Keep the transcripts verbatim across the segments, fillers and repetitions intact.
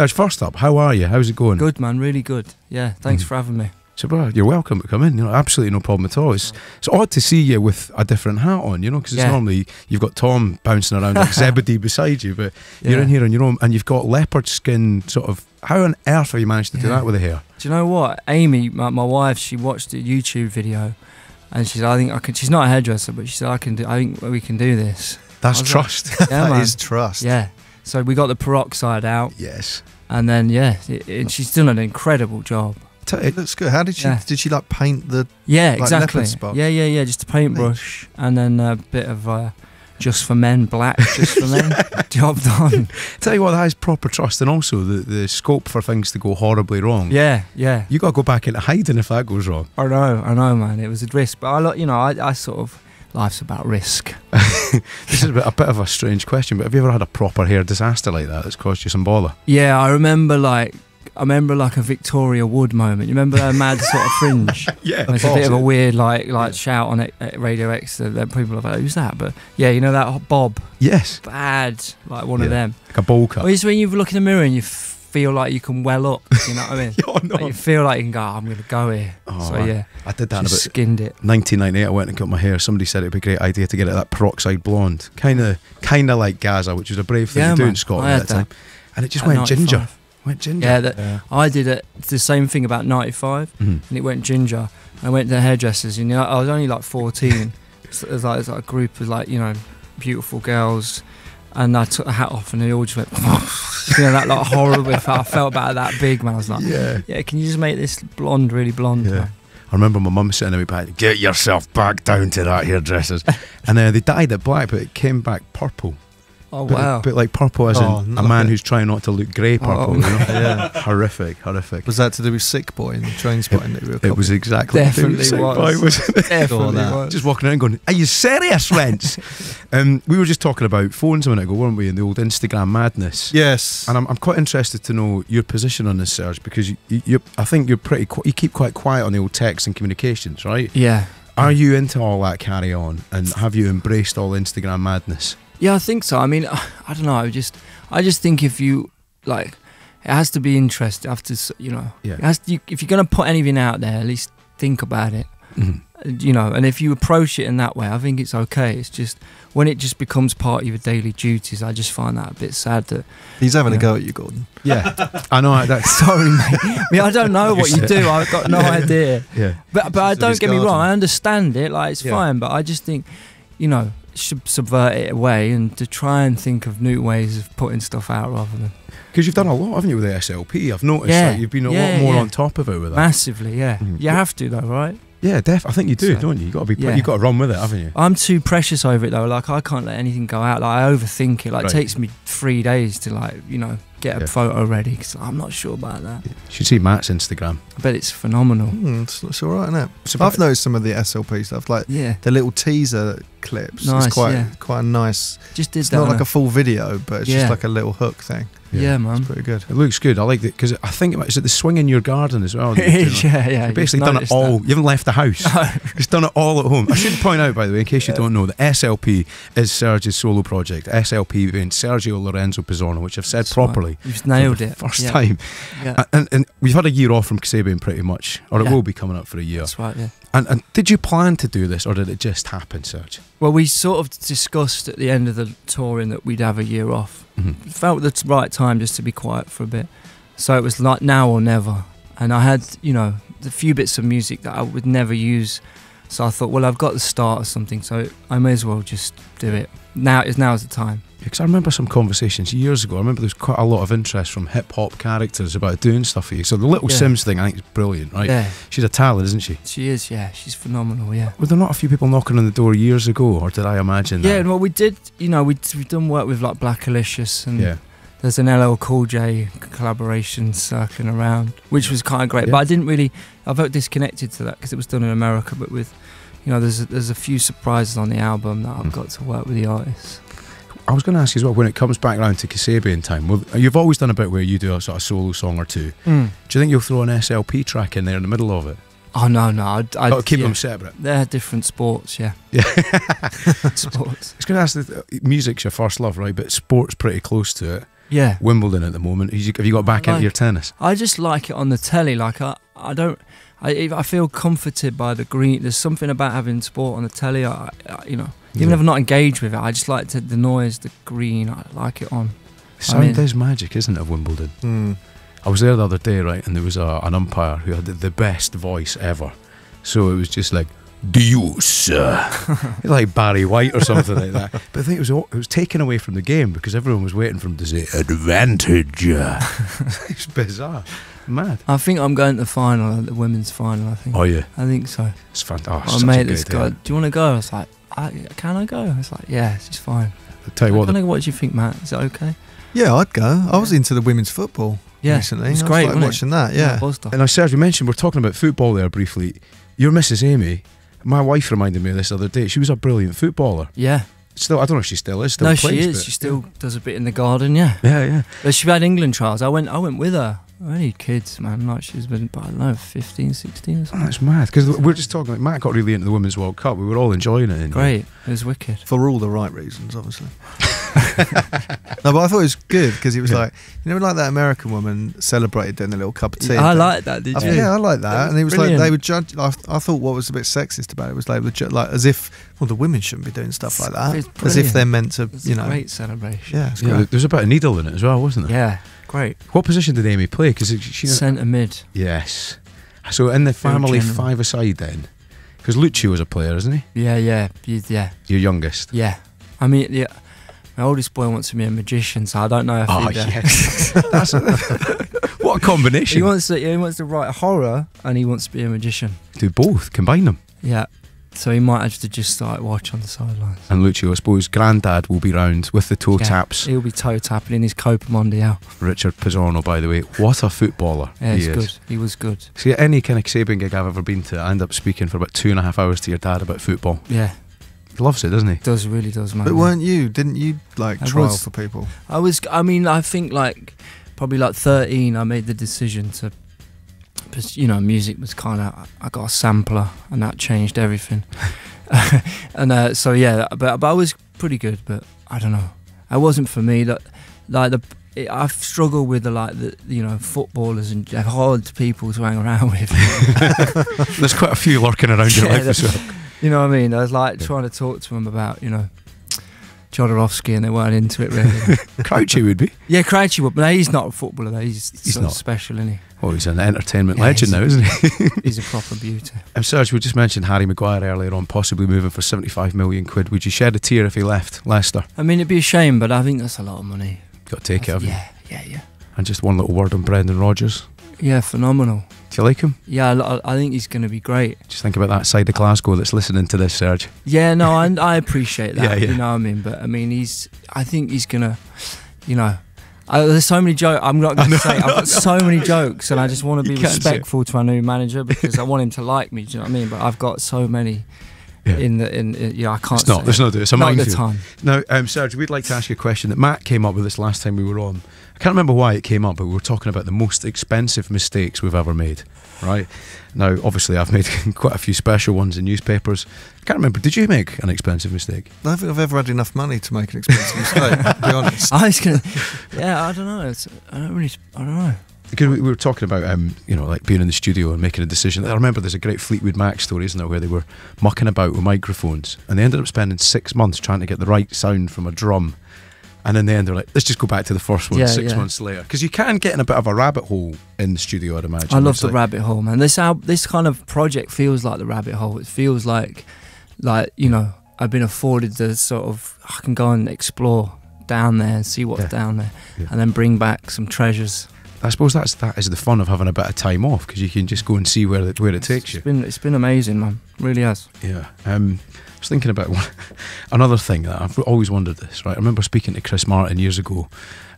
Serge, first up, how are you? How's it going? Good, man, really good. Yeah, thanks mm. for having me. So, bro, you're welcome to come in. You know, absolutely no problem at all. It's it's odd to see you with a different hat on, you know, because it's yeah. normally you've got Tom bouncing around like Zebedee beside you, but yeah. you're in here on your own, and you've got leopard skin sort of. How on earth have you managed to yeah. do that with the hair? Do you know what? Amy, my, my wife, she watched a YouTube video, and she said, "I think I can." She's not a hairdresser, but she said, "I can do. I think we can do this." That's trust. Like, yeah, that is trust. Yeah. So we got the peroxide out. Yes. And then yeah, it, it, she's done an incredible job. It looks good. How did she? Yeah. Did she like paint the? Yeah, like, exactly. Spots? Yeah, yeah, yeah. Just a paintbrush and then a bit of uh, just for men black, just for men. yeah. Job done. Tell you what, that is proper trust, and also the the scope for things to go horribly wrong. Yeah, yeah. You got to go back into hiding if that goes wrong. I know, I know, man. It was a risk, but I, you know, I, I sort of. Life's about risk. This is a bit, a bit of a strange question, but have you ever had a proper hair disaster like that that's caused you some bother? Yeah, I remember like I remember like a Victoria Wood moment. You remember her mad sort of fringe? Yeah, and it's bob, a bit of a weird like like yeah. shout on it at Radio X that, that people are like, who's that? But yeah, you know that bob? Yes. Bad, like one yeah. of them. Like a bowl cut. Or it's when you look in the mirror and you feel like you can well up, you know what I mean? You're not. Like you feel like you can go, oh, I'm going to go here. Oh, so yeah, I, I did that. Just about skinned it. nineteen ninety-eight, I went and cut my hair. Somebody said it would be a great idea to get it that peroxide blonde, kind of kind of like Gaza, which was a brave thing yeah, to do man. in Scotland at that, that time. And it just went ninety-five. Ginger. Went ginger. Yeah, that, yeah. I did it, the same thing about ninety-five, mm-hmm. and it went ginger. I went to the hairdressers, and you know, I was only like fourteen. So it was like, it was like a group of like, you know, beautiful girls. And I took the hat off and they all just went, you know, that like horrible. I felt about that big, man. I was like, yeah, yeah, can you just make this blonde really blonde? Yeah. Man? I remember my mum sitting in me back, get yourself back down to that hairdresser's. And uh, they dyed it black, but it came back purple. Oh, but wow. It, but like purple as oh, in a man who's trying not to look grey purple. Oh, oh. You know? yeah. Horrific, horrific. Was that to do with Sick Boy and Train Spotting? It, it, it was exactly Definitely was. Sick Boy, wasn't it? Definitely was. Just walking around going, are you serious, Rents? um, we were just talking about phones a minute ago, weren't we, in the old Instagram madness. Yes. And I'm, I'm quite interested to know your position on this, Serge, because you, you, I think you're pretty, you keep quite quiet on the old text and communications, right? Yeah. Are you into all that carry-on, and have you embraced all Instagram madness? Yeah, I think so. I mean, I, I don't know. I just, I just think if you like, it has to be interesting. You have to, you know, yeah. it has to, you, if you're gonna put anything out there, at least think about it. Mm-hmm. You know, and if you approach it in that way, I think it's okay. It's just when it just becomes part of your daily duties, I just find that a bit sad. That he's having you know, a go at you, Gordon. Yeah, I know. That's sorry, mate. I mean, I don't know what you do. I've got no yeah. idea. Yeah, but but I don't, get me wrong. I understand it. Like it's yeah. fine. But I just think, you know. Should subvert it away and to try and think of new ways of putting stuff out rather than because you've done a lot, haven't you, with the S L P? I've noticed yeah, that you've been a yeah, lot more yeah. on top of it with that. Massively, yeah. Mm. You have to though, right? Yeah, def. I think you do, so, don't you? You got to be. Yeah. You got to run with it, haven't you? I'm too precious over it though. Like I can't let anything go out. Like I overthink it. Like right. it takes me three days to like you know get a yeah. photo ready because I'm not sure about that. You should see Matt's Instagram. I bet it's phenomenal. Mm, it's, it's all right, isn't it? So I've noticed some of the S L P stuff, like yeah. the little teaser clips. Nice, it's quite yeah. quite a nice. Just did it's that not like a full video, but it's yeah. just like a little hook thing. Yeah, yeah, man. It's pretty good. It looks good. I like it because I think it's at the swing in your garden as well. It is, yeah, yeah. You've basically done it all. That. You haven't left the house. It's done it all at home. I should point out, by the way, in case yeah. you don't know, the S L P is Serge's solo project. S L P being Sergio Lorenzo Pizzorno, which I've said That's properly. Right. You've nailed it. First yeah. time. Yeah. And, and we've had a year off from Kasabian pretty much, or it yeah. will be coming up for a year. That's right, yeah. And, and did you plan to do this, or did it just happen, Serge? Well, we sort of discussed at the end of the touring that we'd have a year off. Mm-hmm. Felt the right time just to be quiet for a bit, so it was like now or never. And I had, you know, the few bits of music that I would never use, so I thought, well, I've got the start of something, so I may as well just do it. Now is now's the time. Because I remember some conversations years ago. I remember there was quite a lot of interest from hip hop characters about doing stuff for you. So the Little yeah. Sims thing, I think, is brilliant, right? Yeah. She's a talent, isn't she? She is, yeah. She's phenomenal, yeah. Were there not a few people knocking on the door years ago, or did I imagine yeah, that? Yeah, well, we did, you know, we'd, we'd done work with like Blackalicious, and yeah. there's an L L Cool J collaboration circling around, which was kind of great. Yeah. But I didn't really, I felt disconnected to that because it was done in America. But with, you know, there's a, there's a few surprises on the album that I've mm. got to work with the artists. I was going to ask you as well, when it comes back around to Kasabian time, well, you've always done a bit where you do a sort of solo song or two. Mm. Do you think you'll throw an S L P track in there in the middle of it? Oh, no, no. I'd, I'd Got to keep yeah. them separate. They're different sports, yeah. Yeah. sports. I was going to ask, music's your first love, right? But sport's pretty close to it. yeah. Wimbledon at the moment. Have you got back like, into your tennis? I just like it on the telly. Like I, I don't. I, I feel comforted by the green. There's something about having sport on the telly. I, I, you know, even yeah. if I'm not engaged with it, I just like to, the noise, the green. I like it on. Sound is magic, isn't it, of Wimbledon? Mm. I was there the other day, right, and there was a, an umpire who had the best voice ever. So it was just like, Deuce, like Barry White or something like that. But I think it was it was taken away from the game because everyone was waiting for him to say advantage. It's bizarre, mad. I think I'm going to the final, the women's final. I think. Oh yeah. I think so. It's fantastic. I made this guy. Do you want to go? I was like, I, can I go? I was like, yeah, it's just fine. I'll tell you what. What did you think, Matt? Is it okay? Yeah, I'd go. I was into the women's football yeah. recently. It's great like watching it? that. Yeah. yeah and I said, you mentioned we're talking about football there briefly. Your Missus Amy. My wife reminded me of this the other day. She was a brilliant footballer. Yeah. Still, I don't know if she still is. Still no, plays, she is. She still yeah. does a bit in the garden. Yeah. Yeah, yeah. But she had England trials. I went. I went with her. Only kids, man. Like she's been, I don't know, fifteen, sixteen or something. Oh, that's mad. Because we're just talking. Like Matt got really into the Women's World Cup. We were all enjoying it. Great. It was wicked for all the right reasons, obviously. No, but I thought it was good because it was yeah. like, you know, like that American woman celebrated doing a little cup of tea. I like that, did I you? Thought, yeah, I like that. that and it was brilliant. Like they would judge. I, I thought what was a bit sexist about it was like, like as if, well, the women shouldn't be doing stuff like that. As if they're meant to, it's you know. Great celebration. Yeah, it's yeah great. There was about a needle in it as well, wasn't there? Yeah, great. What position did Amy play? Because she centre mid. Yes. So in the family five aside then, because Lucci was a player, isn't he? Yeah, yeah, yeah. Your youngest. Yeah, I mean, yeah. My oldest boy wants to be a magician, so I don't know if oh, he'd... Oh, uh, yes. That's a, what a combination. He wants, to, he wants to write horror, and he wants to be a magician. Do both, combine them. Yeah, so he might have to just start watch on the sidelines. And Lucio, I suppose, Grandad will be round with the toe yeah, taps. He'll be toe tapping in his Copa Mondial. Richard Pizzorno, by the way, what a footballer yeah, he is. Good. He was good. See, any kind of Kasabian gig I've ever been to, I end up speaking for about two and a half hours to your dad about football. Yeah. Loves it, doesn't he? Does really does, man. But weren't you? Didn't you like I trial was, for people? I was. I mean, I think like probably like thirteen. I made the decision to, you know, music was kind of. I got a sampler, and that changed everything. and uh, so yeah, but but I was pretty good. But I don't know. It wasn't for me. That like the. It, I've struggled with the like the you know footballers and hard people to hang around with. There's quite a few lurking around yeah, your life as well. You know what I mean? I was like yeah. trying to talk to them about, you know, Jodorowsky, and they weren't into it really. Crouchy would be. Yeah, Crouchy would, but no, he's not a footballer though. He's, he's not special, isn't he? Well, he's an entertainment yeah, legend now, isn't he? He's a proper beauty. And Serge, we just mentioned Harry Maguire earlier on, possibly moving for seventy-five million quid. Would you shed a tear if he left Leicester? I mean, it'd be a shame, but I think that's a lot of money. Got to take it, haven't you? Yeah, yeah, yeah. And just one little word on Brendan Rodgers. Yeah, phenomenal. Do you like him? Yeah, I, I think he's going to be great. Just think about that side of Glasgow that's listening to this, Serge. Yeah, no, I, I appreciate that. yeah, yeah. You know what I mean? But I mean, he's. I think he's going to, you know, I, there's so many jokes. I'm not going to say. Know, I've got so many jokes, and I just want to be respectful to our new manager because I want him to like me. Do you know what I mean? But I've got so many. Yeah. In the in, in yeah, I can't. It's not. There's it. no do. It's a not minefield. Time. Now, um, Serge, we'd like to ask you a question that Matt came up with this last time we were on. I can't remember why it came up, but we were talking about the most expensive mistakes we've ever made. Right now, obviously, I've made quite a few special ones in newspapers. I can't remember. Did you make an expensive mistake? I don't think I've ever had enough money to make an expensive mistake. To be honest. I was gonna, yeah, I don't know. It's, I don't really. I don't know. Because we were talking about, um, you know, like being in the studio and making a decision. I remember there's a great Fleetwood Mac story, isn't there, where they were mucking about with microphones and they ended up spending six months trying to get the right sound from a drum. And in the end, they're like, let's just go back to the first one yeah, six yeah. months later. Because you can get in a bit of a rabbit hole in the studio, I'd imagine. I love it's the like rabbit hole, man. This, how, this kind of project feels like the rabbit hole. It feels like, like you know, I've been afforded the sort of, I can go and explore down there and see what's yeah. down there yeah. and then bring back some treasures. I suppose that's that is the fun of having a bit of time off because you can just go and see where it, where it takes you. It's been it's been amazing, man. It really has. Yeah. Um, I was thinking about one, another thing that I've always wondered this. Right. I remember speaking to Chris Martin years ago,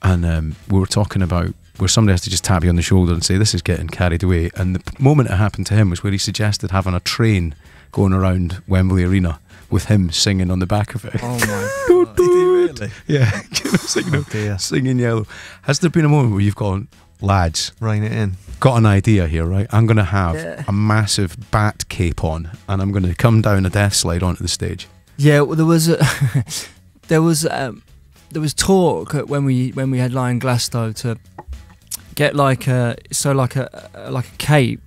and um, we were talking about where somebody has to just tap you on the shoulder and say this is getting carried away. And the moment it happened to him was where he suggested having a train going around Wembley Arena with him singing on the back of it. Oh my God! Did he really? Yeah. Signal, oh dear. Singing yellow. Has there been a moment where you've gone? Lads, rein it in. Got an idea here, right? I'm going to have yeah. a massive bat cape on, and I'm going to come down a death slide onto the stage. Yeah, well, there was a, there was um, there was talk when we when we headlined Glasgow to get like a so like a like a cape,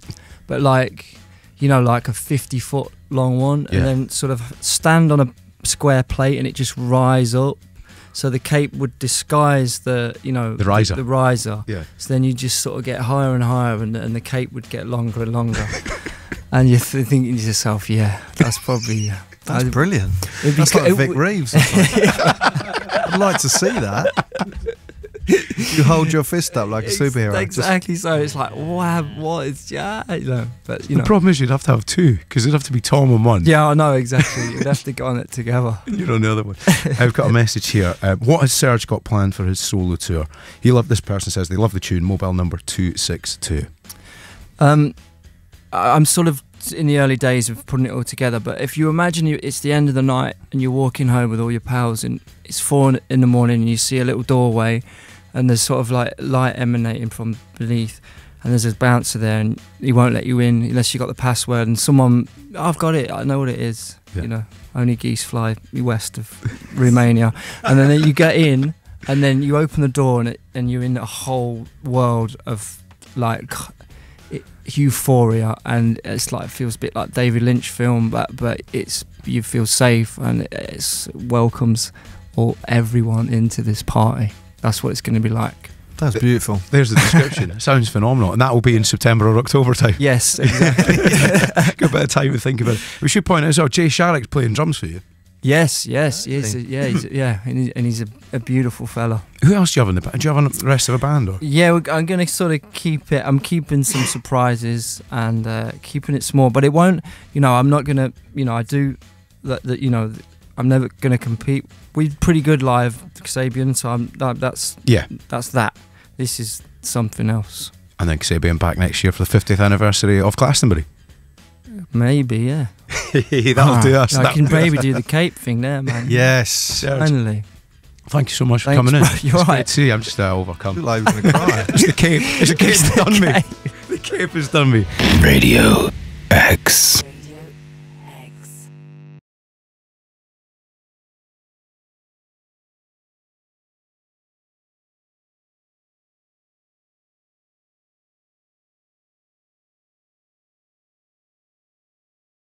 but like you know like a fifty foot long one, yeah. and then sort of stand on a square plate and it just rise up. So the cape would disguise the, you know, the riser. The, the riser. Yeah. So then you just sort of get higher and higher, and, and the cape would get longer and longer. And you're th thinking to yourself, yeah, that's probably uh, that's I'd, brilliant. It'd be that's like it Vic Reeves. I'd like to see that. You hold your fist up like a superhero. Exactly. Just, so it's like, wow, what is yeah? You know, but you the know. problem is you'd have to have two because it'd have to be Tom and one. Yeah, I know exactly. You'd have to go on it together. You're on the other one. I've got a message here. Uh, what has Serge got planned for his solo tour? He loved this person says they love the tune. Mobile number two six two. Um, I'm sort of in the early days of putting it all together, but if you imagine you, it's the end of the night and you're walking home with all your pals, and it's four in the morning, and you see a little doorway. And there's sort of like light emanating from beneath, and there's a bouncer there, and he won't let you in unless you got the password. And someone, oh, I've got it, I know what it is. Yeah. You know, only geese fly west of Romania. And then you get in, and then you open the door, and it, and you're in a whole world of like it, euphoria, and it's like feels a bit like David Lynch film, but but it's you feel safe, and it it's, welcomes all everyone into this party. That's what it's going to be like. That's beautiful. There's the description. It sounds phenomenal. And that will be in September or October time. Yes, exactly. Got a bit of time to think about it. We should point out, so Jay Sharrock's playing drums for you. Yes, yes. He is, yeah, he's, yeah, and he's, and he's a, a beautiful fella. Who else do you have in the band? Do you have the rest of a band? Or? Yeah, we're, I'm going to sort of keep it. I'm keeping some surprises and uh, keeping it small. But it won't, you know, I'm not going to, you know, I do, that, that you know, I'm never going to compete. We're pretty good live, Kasabian, so I'm, that, that's yeah. that's that. This is something else. And then Kasabian back next year for the fiftieth anniversary of Glastonbury. Maybe, yeah. That'll oh, do us. I can maybe do the cape thing there, man. Yes. Finally. Thank you so much Thanks, for coming bro. in. You're it's right. See, I'm just uh, overcome. You're like, I'm gonna cry. It's the cape. It's the cape that's done me. The cape has done me. Radio X.